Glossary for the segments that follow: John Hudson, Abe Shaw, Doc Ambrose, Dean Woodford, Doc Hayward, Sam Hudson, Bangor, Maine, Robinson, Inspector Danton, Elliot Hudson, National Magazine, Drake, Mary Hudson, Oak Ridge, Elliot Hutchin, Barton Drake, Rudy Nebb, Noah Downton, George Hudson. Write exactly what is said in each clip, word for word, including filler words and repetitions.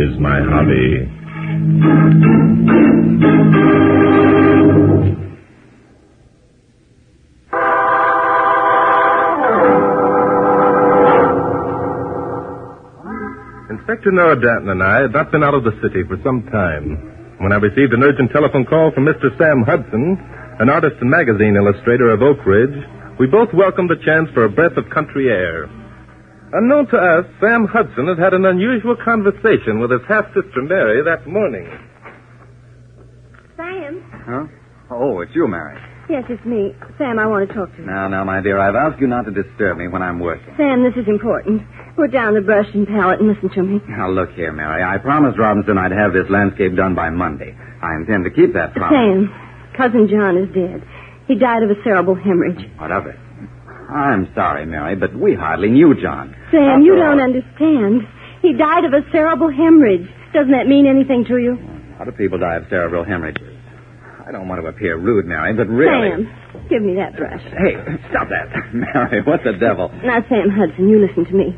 is my hobby. Inspector Noah Downton and I had not been out of the city for some time when I received an urgent telephone call from Mister Sam Hudson, an artist and magazine illustrator of Oak Ridge. We both welcomed the chance for a breath of country air. Unknown to us, Sam Hudson had had an unusual conversation with his half-sister Mary that morning. Sam? Huh? Oh, it's you, Mary. Yes, it's me. Sam, I want to talk to you. Now, now, my dear, I've asked you not to disturb me when I'm working. Sam, this is important. Put down the brush and palette and listen to me. Now, look here, Mary. I promised Robinson I'd have this landscape done by Monday. I intend to keep that promise. Sam, Cousin John is dead. He died of a cerebral hemorrhage. What of it? I'm sorry, Mary, but we hardly knew John. Sam, After you all... don't understand. He died of a cerebral hemorrhage. Doesn't that mean anything to you? A lot of people die of cerebral hemorrhages. I don't want to appear rude, Mary, but really... Sam, give me that brush. Hey, stop that. Mary, what the devil? Now, Sam Hudson, you listen to me.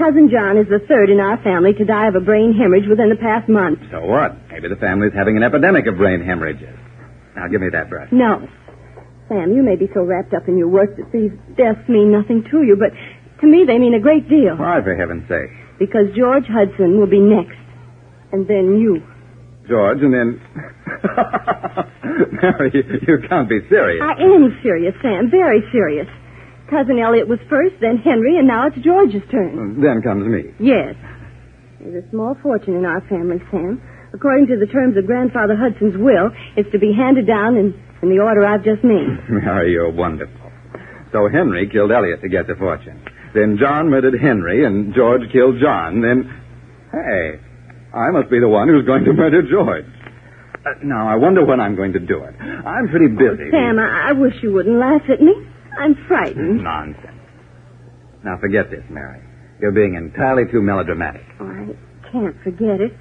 Cousin John is the third in our family to die of a brain hemorrhage within the past month. So what? Maybe the family's having an epidemic of brain hemorrhages. Now, give me that brush. No. Sam, you may be so wrapped up in your work that these deaths mean nothing to you, but to me they mean a great deal. Why, for heaven's sake? Because George Hudson will be next, and then you. George, and then... Mary, you can't be serious. I am serious, Sam, very serious. Cousin Elliot was first, then Henry, and now it's George's turn. Then comes me. Yes. There's a small fortune in our family, Sam. According to the terms of Grandfather Hudson's will, it's to be handed down in, in the order I've just named. Mary, you're wonderful. So Henry killed Elliot to get the fortune. Then John murdered Henry, and George killed John. Then, hey, I must be the one who's going to murder George. Uh, now, I wonder when I'm going to do it. I'm pretty busy. Oh, Sam, I, I wish you wouldn't laugh at me. I'm frightened. Nonsense. Now, forget this, Mary. You're being entirely too melodramatic. Oh, I can't forget it.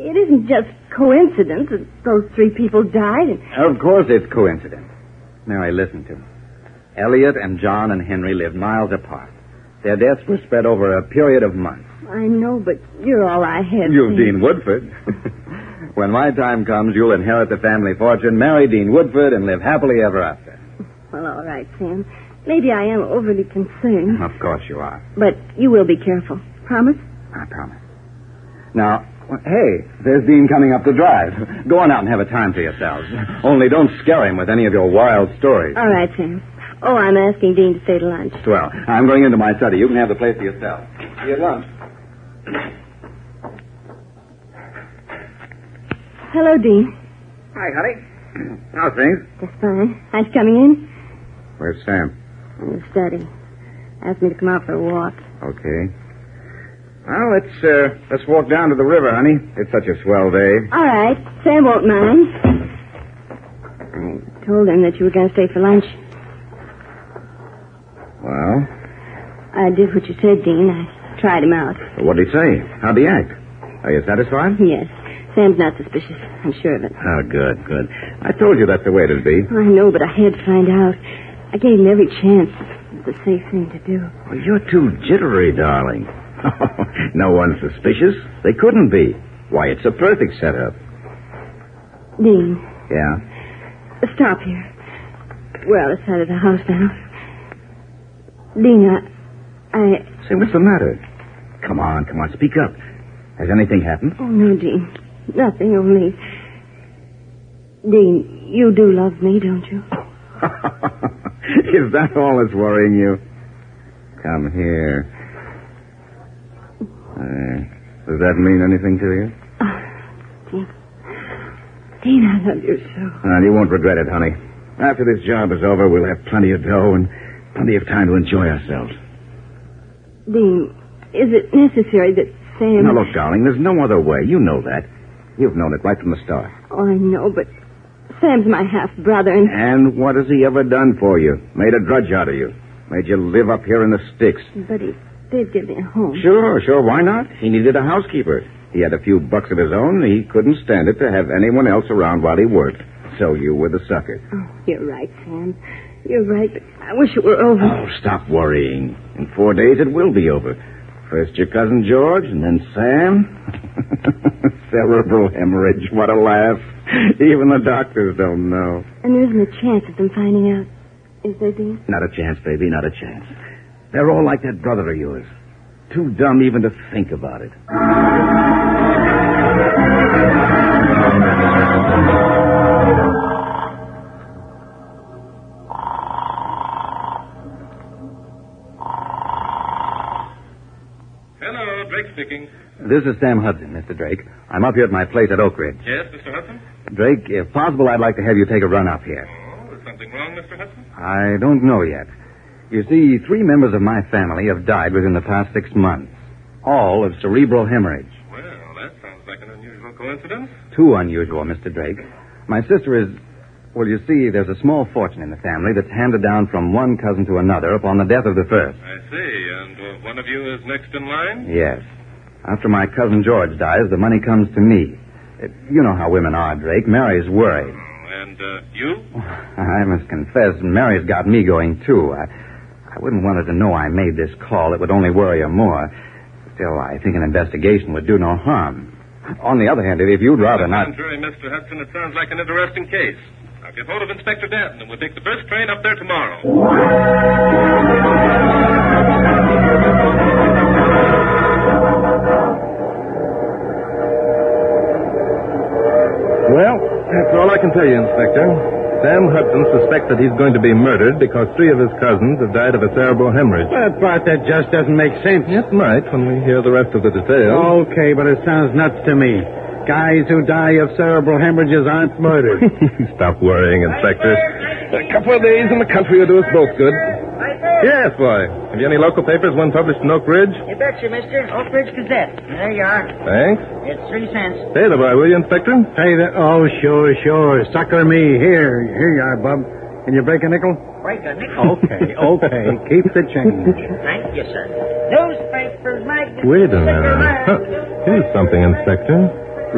It isn't just coincidence that those three people died. And... Of course it's coincidence. Mary, listen to me. Elliot and John and Henry lived miles apart. Their deaths were spread over a period of months. I know, but you're all I have. You've Dean Woodford. When my time comes, you'll inherit the family fortune, marry Dean Woodford, and live happily ever after. Well, all right, Sam. Maybe I am overly concerned. Of course you are. But you will be careful. Promise? I promise. Now, hey, there's Dean coming up the drive. Go on out and have a time for yourselves. Only don't scare him with any of your wild stories. All right, Sam. Oh, I'm asking Dean to stay to lunch. Well, I'm going into my study. You can have the place to yourself. See you at lunch. Hello, Dean. Hi, honey. How's things? Just fine. Aren't you coming in? Where's Sam? In the study. Asked me to come out for a walk. Okay. Well, let's, uh, let's walk down to the river, honey. It's such a swell day. All right. Sam won't mind. I told him that you were going to stay for lunch. Well? I did what you said, Dean. I tried him out. Well, what did he say? How'd he act? Are you satisfied? Yes. Sam's not suspicious. I'm sure of it. Oh, good, good. I told you that's the way it'd be. I know, but I had to find out. I gave him every chance. It was the safe thing to do. Well, you're too jittery, darling. Oh, no one's suspicious. They couldn't be. Why, it's a perfect setup. Dean. Yeah? Stop here. We're out of sight of the house now. Dean, I... I... Say, what's the matter? Come on, come on, speak up. Has anything happened? Oh, no, Dean. Nothing, only... Dean, you do love me, don't you? Is that all that's worrying you? Come here. Uh, does that mean anything to you? Oh, Dean. Dean, I love you so. Well, you won't regret it, honey. After this job is over, we'll have plenty of dough and plenty of time to enjoy ourselves. Dean, is it necessary that Sam... Now, look, darling, there's no other way. You know that. You've known it right from the start. Oh, I know, but... Sam's my half-brother, and... And what has he ever done for you? Made a drudge out of you. Made you live up here in the sticks. But he did give me a home. Sure, sure, why not? He needed a housekeeper. He had a few bucks of his own, and he couldn't stand it to have anyone else around while he worked. So you were the sucker. Oh, you're right, Sam. You're right, but I wish it were over. Oh, stop worrying. In four days it will be over. First your cousin George, and then Sam. Cerebral hemorrhage. What a laugh. Even the doctors don't know. And there isn't a chance of them finding out, is there, Dean? Not a chance, baby, not a chance. They're all like that brother of yours. Too dumb even to think about it. Hello, Drake speaking. This is Sam Hudson, Mister Drake. I'm up here at my place at Oak Ridge. Yes, Mister Hudson? Drake, if possible, I'd like to have you take a run up here. Oh, is something wrong, Mister Hudson? I don't know yet. You see, three members of my family have died within the past six months. All of cerebral hemorrhage. Well, that sounds like an unusual coincidence. Too unusual, Mister Drake. My sister is... Well, you see, there's a small fortune in the family that's handed down from one cousin to another upon the death of the first. I see. And uh, one of you is next in line? Yes. After my cousin George dies, the money comes to me. It, you know how women are, Drake. Mary's worried. And uh, you? I must confess, Mary's got me going, too. I... I wouldn't want her to know I made this call. It would only worry her more. Still, I think an investigation would do no harm. On the other hand, if you'd rather not... contrary, Mister Hudson, it sounds like an interesting case. I'll get hold of Inspector Danton, and we'll take the first train up there tomorrow. Well, that's all I can tell you, Inspector. Sam Hudson suspects that he's going to be murdered because three of his cousins have died of a cerebral hemorrhage. Well, that part that just doesn't make sense. It might when we hear the rest of the details. Okay, but it sounds nuts to me. Guys who die of cerebral hemorrhages aren't murdered. Stop worrying, Inspector. A couple of days in the country will do us both good. Yes, boy. Have you any local papers, one published in Oak Ridge? You betcha, mister. Oak Ridge Gazette. There you are. Thanks. It's three cents. Pay the boy, will you, Inspector? Pay the... Oh, sure, sure. Sucker me. Here. Here you are, bub. Can you break a nickel? Break a nickel? Okay, okay. Keep the change. Thank you, sir. Newspapers, magazines. Wait a minute. Huh. Here's something, Inspector.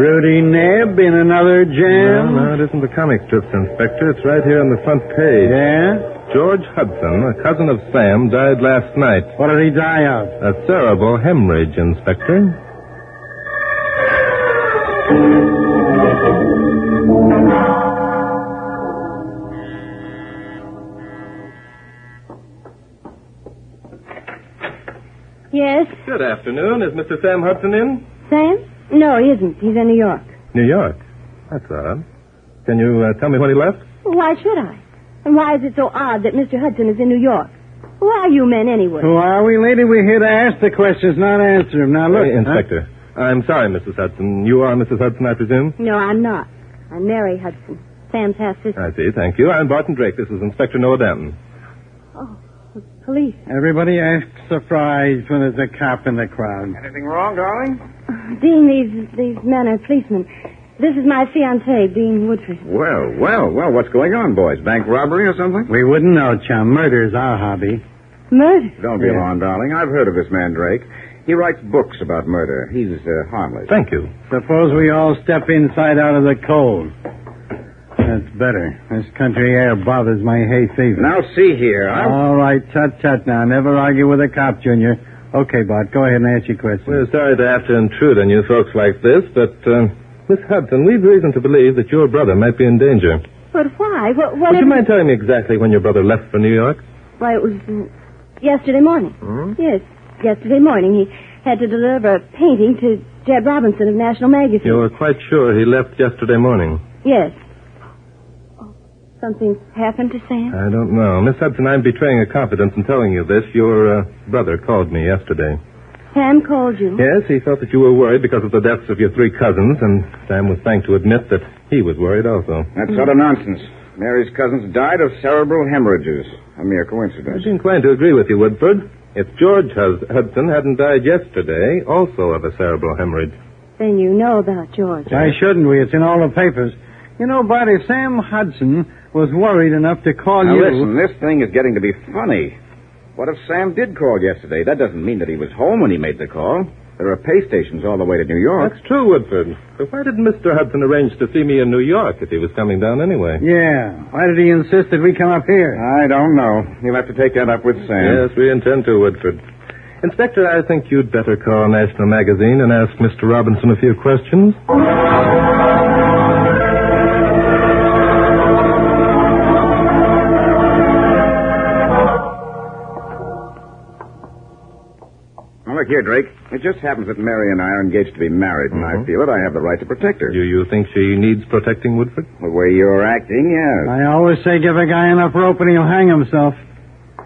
Rudy Nebb in another jam? No, no, it isn't the comic strips, Inspector. It's right here on the front page. Yeah? George Hudson, a cousin of Sam, died last night. What did he die of? A cerebral hemorrhage, Inspector. Yes? Good afternoon. Is Mister Sam Hudson in? Sam? No, he isn't. He's in New York. New York? That's odd. Can you uh, tell me when he left? Why should I? And why is it so odd that Mister Hudson is in New York? Who are you men, anyway? Who are we, lady? We're here to ask the questions, not answer them. Now, look, hey, Inspector, huh? I'm sorry, Missus Hudson. You are Missus Hudson, I presume? No, I'm not. I'm Mary Hudson, Sam's half-sister. I see, thank you. I'm Barton Drake. This is Inspector Noah Downton. Oh, the police. Everybody acts surprised when there's a cop in the crowd. Anything wrong, darling? Oh, Dean, these, these men are policemen. This is my fiancée, Dean Woodford. Well, well, well, what's going on, boys? Bank robbery or something? We wouldn't know, chum. Murder's our hobby. Murder? Don't be yeah. alarmed, darling. I've heard of this man, Drake. He writes books about murder. He's uh, harmless. Thank you. Suppose we all step inside out of the cold. That's better. This country air bothers my hay fever. Now, see here. I'm... All right, tut-tut now. Never argue with a cop, Junior. Okay, Bart, go ahead and ask your question. We're sorry to have to intrude on you folks like this, but... Uh... Miss Hudson, we've reason to believe that your brother might be in danger. But why? What, what Would you mind telling me exactly when your brother left for New York? Why, it was yesterday morning. Hmm? Yes, yesterday morning. He had to deliver a painting to Jeb Robinson of National Magazine. You were quite sure he left yesterday morning? Yes. Oh, something happened to Sam? I don't know. Miss Hudson, I'm betraying a confidence in telling you this. Your uh, brother called me yesterday. Sam called you? Yes, he felt that you were worried because of the deaths of your three cousins, and Sam was thanked to admit that he was worried also. That's mm-hmm. sort of nonsense. Mary's cousins died of cerebral hemorrhages. A mere coincidence. I'd be inclined to agree with you, Woodford. If George Hudson hadn't died yesterday, also of a cerebral hemorrhage. Then you know about George. Why shouldn't we? It's in all the papers. You know, Bart, if Sam Hudson was worried enough to call now, you... Now, listen, this thing is getting to be funny. What if Sam did call yesterday? That doesn't mean that he was home when he made the call. There are pay stations all the way to New York. That's true, Woodford. So why didn't Mister Hudson arrange to see me in New York if he was coming down anyway? Yeah. Why did he insist that we come up here? I don't know. You'll have to take that up with Sam. Yes, we intend to, Woodford. Inspector, I think you'd better call National Magazine and ask Mister Robinson a few questions. Now, look here, Drake. It just happens that Mary and I are engaged to be married, and mm-hmm. I feel that I have the right to protect her. Do you think she needs protecting, Woodford? The way you're acting, yes. I always say give a guy enough rope and he'll hang himself.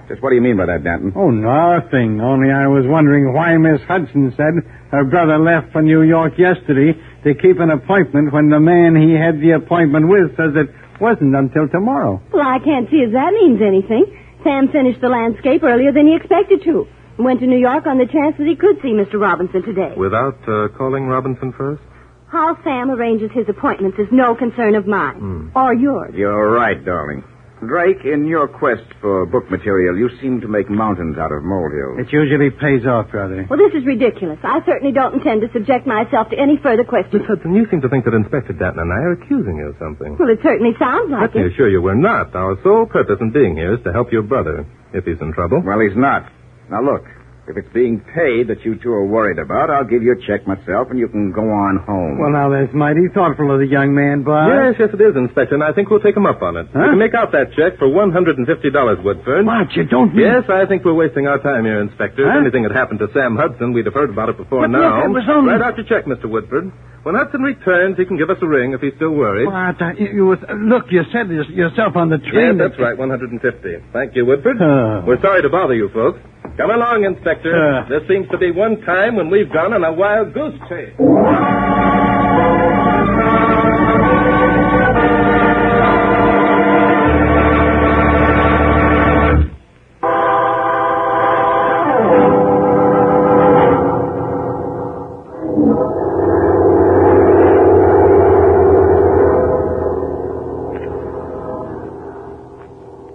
Just what do you mean by that, Danton? Oh, nothing. Only I was wondering why Miss Hudson said her brother left for New York yesterday to keep an appointment when the man he had the appointment with says it wasn't until tomorrow. Well, I can't see as that means anything. Sam finished the landscape earlier than he expected to. Went to New York on the chance that he could see Mister Robinson today. Without uh, calling Robinson first? How Sam arranges his appointments is no concern of mine. Hmm. Or yours. You're right, darling. Drake, in your quest for book material, you seem to make mountains out of molehills. It usually pays off, brother. Well, this is ridiculous. I certainly don't intend to subject myself to any further questions. Miss Hudson, you seem to think that Inspector Danton and I are accusing you of something. Well, it certainly sounds like it. Let me assure you we're not. Our sole purpose in being here is to help your brother, if he's in trouble. Well, he's not. Now, look, if it's being paid that you two are worried about, I'll give you a check myself, and you can go on home. Well, now, that's mighty thoughtful of the young man, Bob. Yes, yes, it is, Inspector, and I think we'll take him up on it. Huh? We can make out that check for one hundred fifty dollars, Woodford. What? You don't mean... Yes, I think we're wasting our time here, Inspector. Huh? If anything had happened to Sam Hudson, we'd have heard about it before but now. Look, it was only... Write out your check, Mister Woodford. When Hudson returns, he can give us a ring if he's still worried. Well, I, you, you, look, you said yourself on the train... Yes, that's right, one hundred fifty. Thank you, Woodford. Oh. We're sorry to bother you, folks. Come along, Inspector. Uh. There seems to be one time when we've gone on a wild goose chase.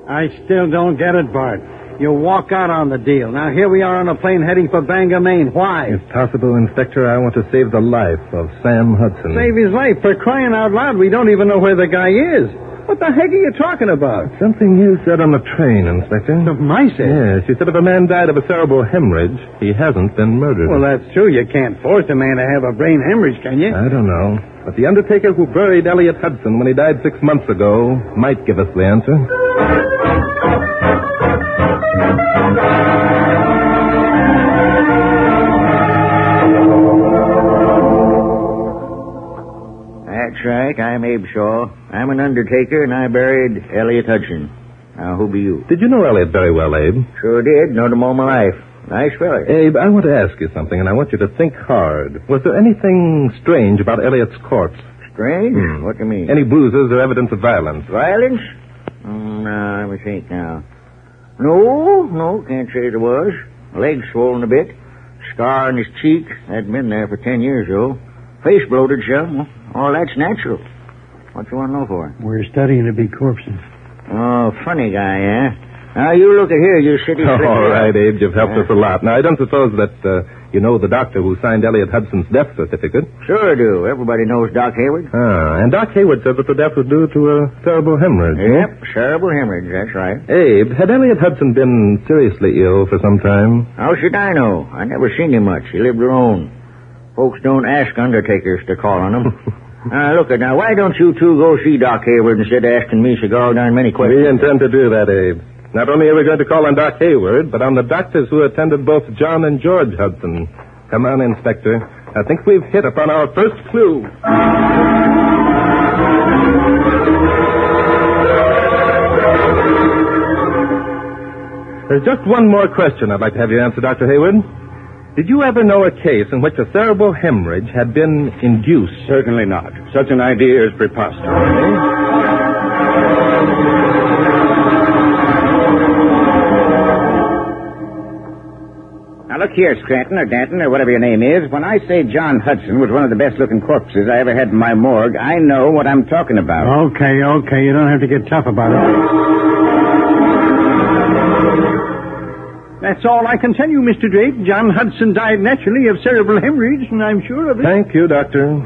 I still don't get it, Bart. You walk out on the deal. Now, here we are on a plane heading for Bangor, Maine. Why? If possible, Inspector, I want to save the life of Sam Hudson. Save his life? For crying out loud, we don't even know where the guy is. What the heck are you talking about? Something you said on the train, Inspector. Something I said? Yes, you said if a man died of a cerebral hemorrhage, he hasn't been murdered. Well, that's true. You can't force a man to have a brain hemorrhage, can you? I don't know. But the undertaker who buried Elliot Hudson when he died six months ago might give us the answer. That's right. I'm Abe Shaw. I'm an undertaker, and I buried Elliot Hutchin. Now, who be you? Did you know Elliot very well, Abe? Sure did. Known him all my life. Nice fella. Abe, I want to ask you something, and I want you to think hard. Was there anything strange about Elliot's corpse? Strange? Hmm. What do you mean? Any bruises or evidence of violence? Violence? Mm, no, let me think now. No, no, can't say there was. Legs swollen a bit. Scar on his cheek. Hadn't been there for ten years, though. Face bloated, sure. All that's natural. What you want to know for? We're studying the big corpses. Oh, funny guy, eh? Now, you look at here, you shitty... Oh, all right, Abe, you've helped yeah. us a lot. Now, I don't suppose that uh, you know the doctor who signed Elliot Hudson's death certificate. Sure I do. Everybody knows Doc Hayward. Ah, and Doc Hayward said that the death was due to a cerebral hemorrhage. Yep, huh? Cerebral hemorrhage, that's right. Abe, had Elliot Hudson been seriously ill for some time? How should I know? I never seen him much. He lived alone. Folks don't ask undertakers to call on them. Uh, look, now, why don't you two go see Doc Hayward instead of asking me cigar darn many questions? We intend to do that, Abe. Not only are we going to call on Doc Hayward, but on the doctors who attended both John and George Hudson. Come on, Inspector. I think we've hit upon our first clue. There's just one more question I'd like to have you answer, Doctor Hayward. Did you ever know a case in which a cerebral hemorrhage had been induced? Certainly not. Such an idea is preposterous. Look here, Scranton or Danton or whatever your name is. When I say John Hudson was one of the best-looking corpses I ever had in my morgue, I know what I'm talking about. Okay, okay. You don't have to get tough about it. That's all I can tell you, Mister Drake. John Hudson died naturally of cerebral hemorrhage, and I'm sure of it. Thank you, Doctor.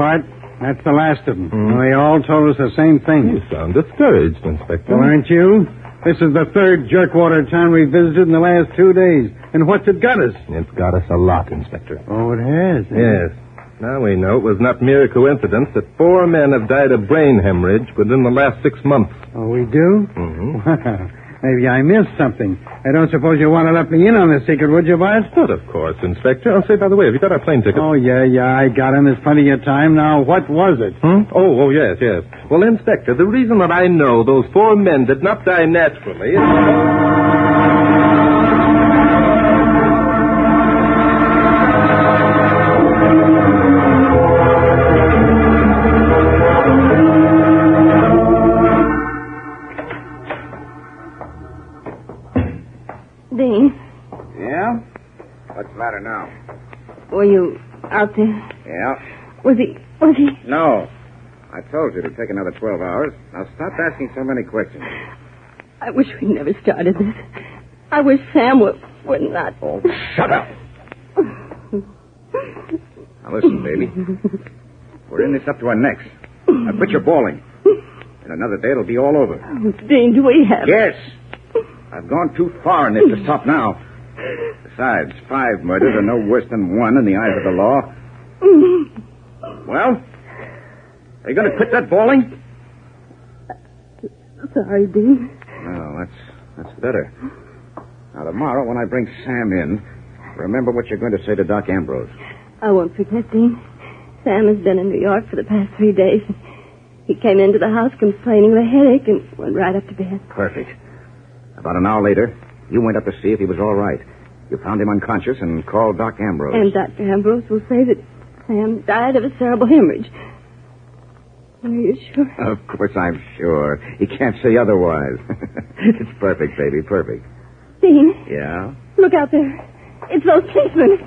Bart, that's the last of them. Mm. They all told us the same thing. You sound discouraged, Inspector. Well, aren't you? This is the third jerkwater town we visited in the last two days. And what's it got us? It's got us a lot, Inspector. Oh, it has? Yes. It? Now we know it was not mere coincidence that four men have died of brain hemorrhage within the last six months. Oh, we do? Mm-hmm. Wow. Maybe I missed something. I don't suppose you want to let me in on this secret, would you, Bart? Not, of course, Inspector. I'll say, by the way, have you got our plane ticket? Oh, yeah, yeah, I got him. There's plenty of time. Now, what was it? Hmm? Oh, oh, yes, yes. Well, Inspector, the reason that I know those four men did not die naturally is... Were you out there? Yeah. Was he... was he... No. I told you it'd take another twelve hours. Now stop asking so many questions. I wish we'd never started this. I wish Sam would, would not... Oh, shut up! Now listen, baby. We're in this up to our necks. I bet you're bawling. In another day, it'll be all over. Oh, Dean, do we have... Yes! I've gone too far in this to stop now. Besides, five murders are no worse than one in the eyes of the law. Well? Are you going to quit that bawling? Sorry, Dean. No, that's, that's better. Now, tomorrow, when I bring Sam in, remember what you're going to say to Doc Ambrose. I won't forget, Dean. Sam has been in New York for the past three days. He came into the house complaining of a headache and went right up to bed. Perfect. About an hour later, you went up to see if he was all right. You found him unconscious and called Doc Ambrose. And Doctor Ambrose will say that Sam died of a cerebral hemorrhage. Are you sure? Of course I'm sure. He can't say otherwise. It's perfect, baby, perfect. Dean? Yeah? Look out there. It's those policemen.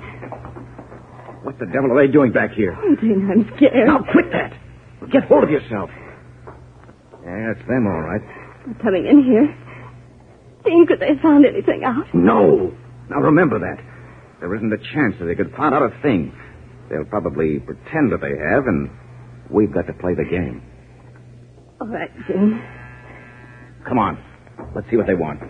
What the devil are they doing back here? Oh, Dean, I'm scared. Now, quit that. Get hold of yourself. Yeah, it's them, all right. They're coming in here. Dean, could they have found anything out? No. Now, remember that. There isn't a chance that they could find out a thing. They'll probably pretend that they have, and we've got to play the game. All right, Jim. Come on. Let's see what they want.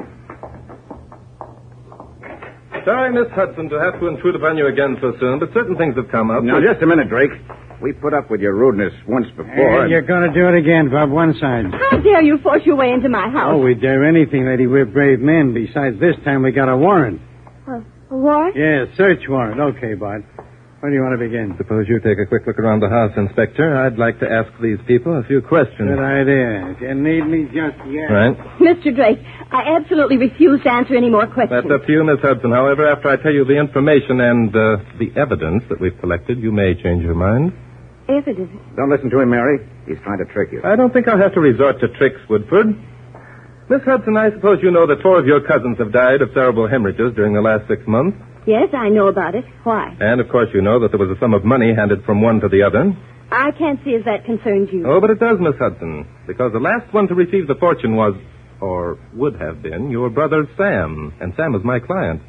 Sorry, Miss Hudson, to have to intrude upon you again so soon, but certain things have come up. Now, just a minute, Drake. We put up with your rudeness once before. And, and... you're going to do it again, Bob One Side. How dare you force your way into my house? Oh, we dare anything, lady. We're brave men. Besides, this time we got a warrant. Uh, a warrant? Yes, yeah, search warrant. Okay, Bart. Where do you want to begin? Suppose you take a quick look around the house, Inspector. I'd like to ask these people a few questions. Good idea. If you need me, just yes. Right. Mister Drake, I absolutely refuse to answer any more questions. That's up to you, Miss Hudson. However, after I tell you the information and uh, the evidence that we've collected, you may change your mind. Evidence? Don't listen to him, Mary. He's trying to trick you. I don't think I'll have to resort to tricks, Woodford. Miss Hudson, I suppose you know that four of your cousins have died of cerebral hemorrhages during the last six months. Yes, I know about it. Why? And, of course, you know that there was a sum of money handed from one to the other. I can't see as that concerns you. Oh, but it does, Miss Hudson, because the last one to receive the fortune was, or would have been, your brother Sam, and Sam is my client.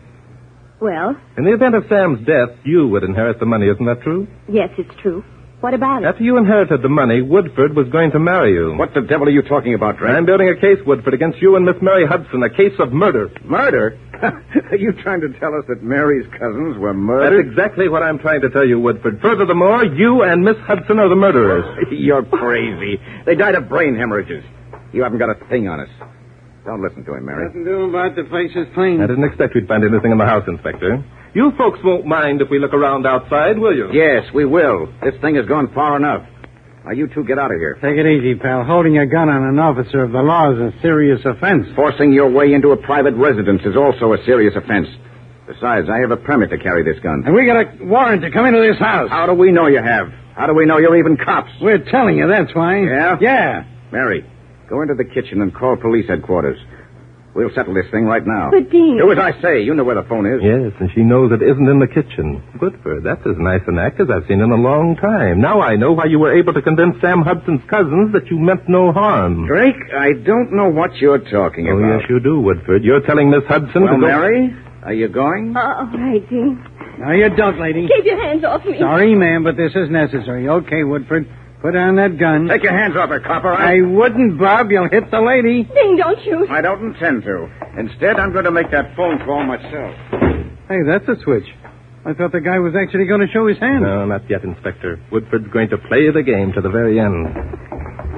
Well? In the event of Sam's death, you would inherit the money, isn't that true? Yes, it's true. What about it? After you inherited the money, Woodford was going to marry you. What the devil are you talking about, Drake? I'm building a case, Woodford, against you and Miss Mary Hudson, a case of murder. Murder? Are you trying to tell us that Mary's cousins were murdered? That's exactly what I'm trying to tell you, Woodford. Furthermore, you and Miss Hudson are the murderers. You're crazy. They died of brain hemorrhages. You haven't got a thing on us. Don't listen to him, Mary. Nothing to do about the place is clean. I didn't expect we'd find anything in the house, Inspector. You folks won't mind if we look around outside, will you? Yes, we will. This thing has gone far enough. Now, you two get out of here. Take it easy, pal. Holding a gun on an officer of the law is a serious offense. Forcing your way into a private residence is also a serious offense. Besides, I have a permit to carry this gun. And we got a warrant to come into this house. How do we know you have? How do we know you're even cops? We're telling you, that's why. Yeah? Yeah. Mary, go into the kitchen and call police headquarters. We'll settle this thing right now. But, Dean... Do as I say. You know where the phone is. Yes, and she knows it isn't in the kitchen. Good for her. That's as nice an act as I've seen in a long time. Now I know why you were able to convince Sam Hudson's cousins that you meant no harm. Drake, I don't know what you're talking oh, about. Oh, yes, you do, Woodford. You're telling Miss Hudson well, to go... Mary, are you going? Uh, all right, Dean. Now, you don't, lady. Keep your hands off me. Sorry, ma'am, but this is necessary. Okay, Woodford, put down that gun. Take your hands off her, copper. I... I wouldn't, Bob. You'll hit the lady. Ding, don't shoot. I don't intend to. Instead, I'm going to make that phone call myself. Hey, that's a switch. I thought the guy was actually going to show his hand. No, not yet, Inspector. Woodford's going to play the game to the very end.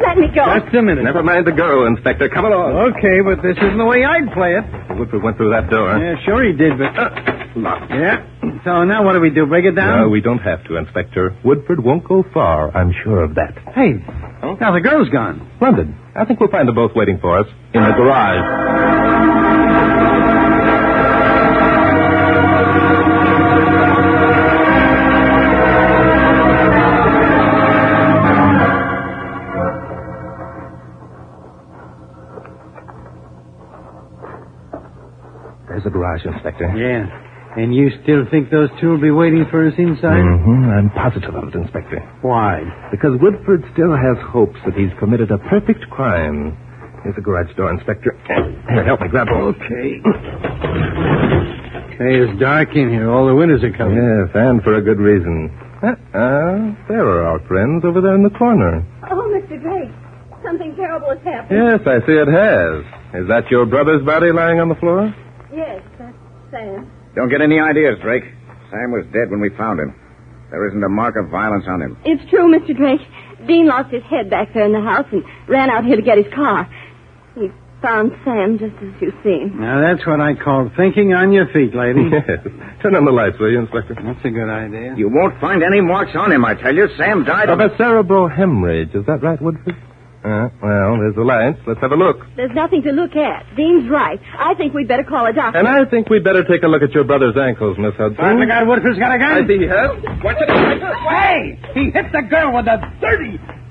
Let me go. Just a minute. Never mind the girl, Inspector. Come along. Okay, but this isn't the way I'd play it. Woodford went through that door. Yeah, sure he did, but... Uh... Locked. Yeah? So now what do we do? Break it down? No, we don't have to, Inspector. Woodford won't go far. I'm sure of that. Hey, huh? Now the girl's gone. Splendid. I think we'll find them both waiting for us in the garage. There's the garage, Inspector. Yeah. And you still think those two will be waiting for us inside? Mm-hmm. I'm positive of it, Inspector. Why? Because Woodford still has hopes that he's committed a perfect crime. Here's the garage door, Inspector. Here, help me grab it. Okay. Hey, it's dark in here. All the windows are covered. Yes, and for a good reason. Uh-uh. There are our friends over there in the corner. Oh, Mister Drake, something terrible has happened. Yes, I see it has. Is that your brother's body lying on the floor? Yes, that's Sam. Don't get any ideas, Drake. Sam was dead when we found him. There isn't a mark of violence on him. It's true, Mister Drake. Dean lost his head back there in the house and ran out here to get his car. He found Sam just as you see him. Now, that's what I call thinking on your feet, lady. Yes. Turn on the lights, will you, Inspector? That's a good idea. You won't find any marks on him, I tell you. Sam died of a cerebral hemorrhage. Is that right, Woodford? Uh, well, there's the lights. Let's have a look. There's nothing to look at. Dean's right. I think we'd better call a doctor. And I think we'd better take a look at your brother's ankles, Miss Hudson. Oh, my God, Woodford's got a gun. I see he has. What's it? Hey! He hit the girl with a thirty.